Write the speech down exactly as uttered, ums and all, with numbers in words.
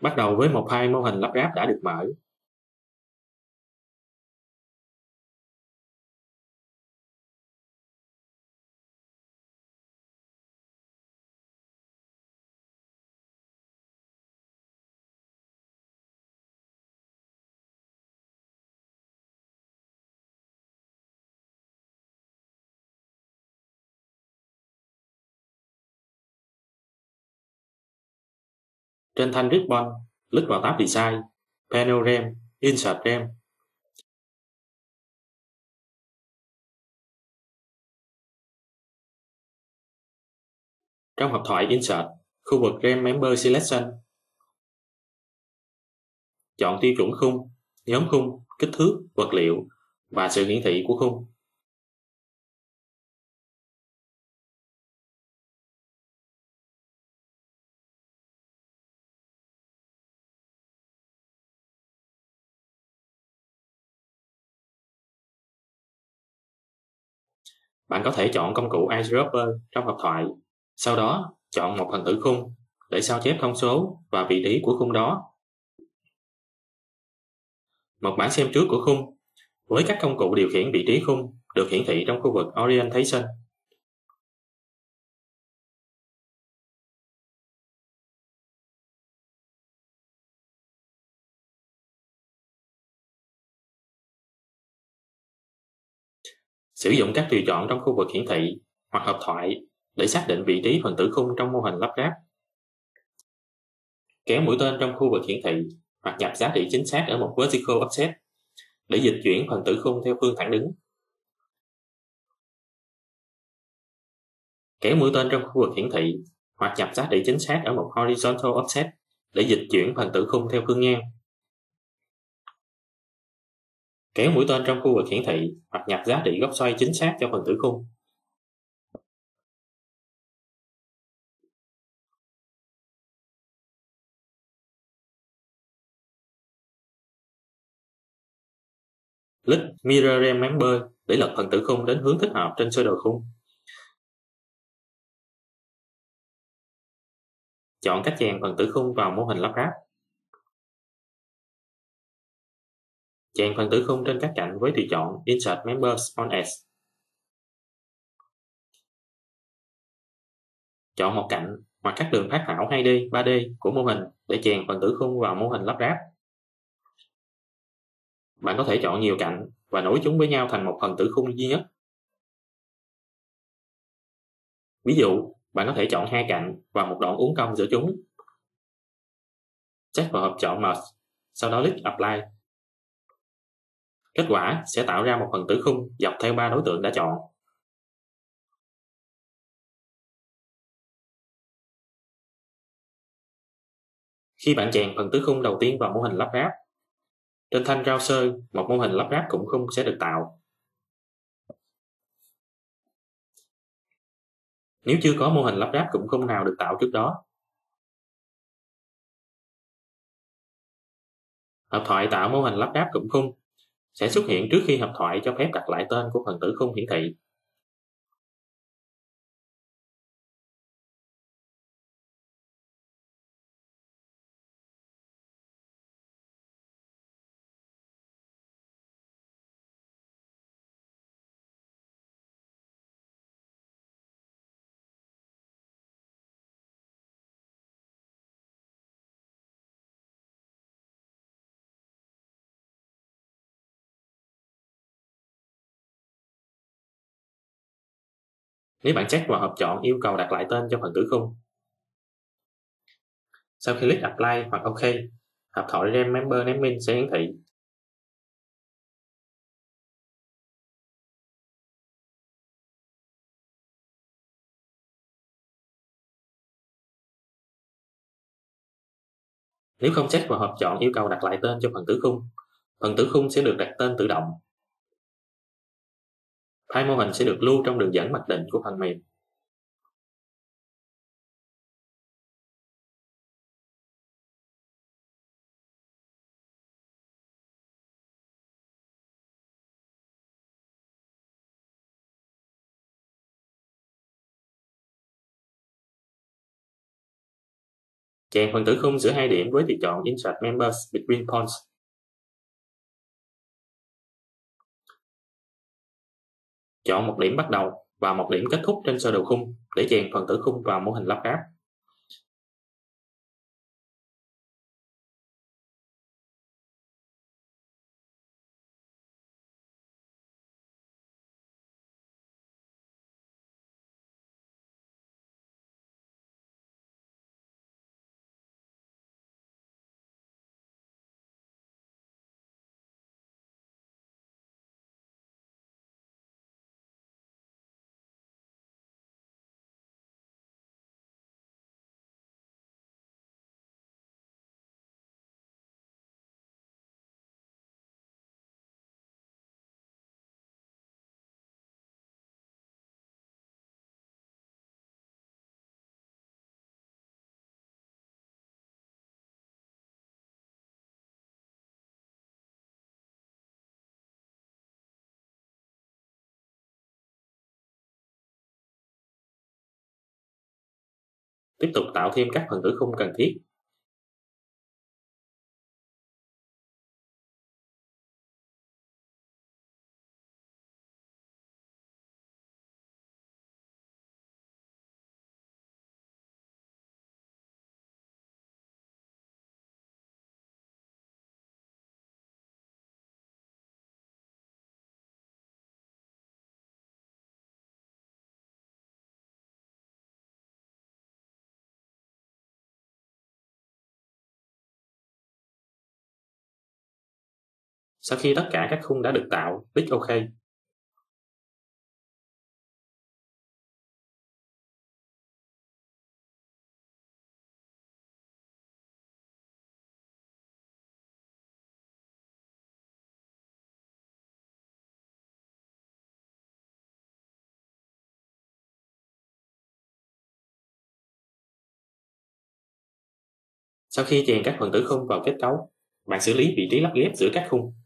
Bắt đầu với một hai mô hình lắp ráp đã được mở. Trên thanh Ribbon, click vào tab Design, Panel Ramp, Insert Ramp. Trong hộp thoại Insert, khu vực Ramp Member Selection, chọn tiêu chuẩn khung, nhóm khung, kích thước, vật liệu và sự hiển thị của khung. Bạn có thể chọn công cụ Eyedropper trong hộp thoại, sau đó chọn một phần tử khung để sao chép thông số và vị trí của khung đó. Một bản xem trước của khung với các công cụ điều khiển vị trí khung được hiển thị trong khu vực Orientation. Sử dụng các tùy chọn trong khu vực hiển thị hoặc hộp thoại để xác định vị trí phần tử khung trong mô hình lắp ráp. Kéo mũi tên trong khu vực hiển thị hoặc nhập giá trị chính xác ở một vertical offset để dịch chuyển phần tử khung theo phương thẳng đứng. Kéo mũi tên trong khu vực hiển thị hoặc nhập giá trị chính xác ở một horizontal offset để dịch chuyển phần tử khung theo phương ngang. Kéo mũi tên trong khu vực hiển thị hoặc nhập giá trị góc xoay chính xác cho phần tử khung. Click Mirror Ramp Member để lật phần tử khung đến hướng thích hợp trên sơ đồ khung. Chọn cách chèn phần tử khung vào mô hình lắp ráp. Chèn phần tử khung trên các cạnh với tùy chọn Insert Members on Edge. Chọn một cạnh hoặc các đường phác thảo hai D, ba D của mô hình để chèn phần tử khung vào mô hình lắp ráp. Bạn có thể chọn nhiều cạnh và nối chúng với nhau thành một phần tử khung duy nhất. Ví dụ, bạn có thể chọn hai cạnh và một đoạn uốn cong giữa chúng. Check vào hộp chọn Merge, sau đó click Apply. Kết quả sẽ tạo ra một phần tử khung dọc theo ba đối tượng đã chọn. Khi bạn chèn phần tử khung đầu tiên vào mô hình lắp ráp, trên thanh Browser, một mô hình lắp ráp cụm khung sẽ được tạo. Nếu chưa có mô hình lắp ráp cụm khung nào được tạo trước đó, hộp thoại tạo mô hình lắp ráp cụm khung sẽ xuất hiện trước khi hộp thoại cho phép đặt lại tên của phần tử khung hiển thị. Nếu bạn check vào hộp chọn yêu cầu đặt lại tên cho phần tử khung. Sau khi click Apply hoặc OK, hộp thoại Ramp Member Naming sẽ hiển thị. Nếu không check vào hộp chọn yêu cầu đặt lại tên cho phần tử khung, phần tử khung sẽ được đặt tên tự động. File mô hình sẽ được lưu trong đường dẫn mặc định của phần mềm. Chèn phần tử khung giữa hai điểm với việc chọn Insert Members Between Points. Chọn một điểm bắt đầu và một điểm kết thúc trên sơ đồ khung để chèn phần tử khung vào mô hình lắp ráp. Tiếp tục tạo thêm các phần tử khung cần thiết. Sau khi tất cả các khung đã được tạo, click OK. Sau khi chèn các phần tử khung vào kết cấu, bạn xử lý vị trí lắp ghép giữa các khung.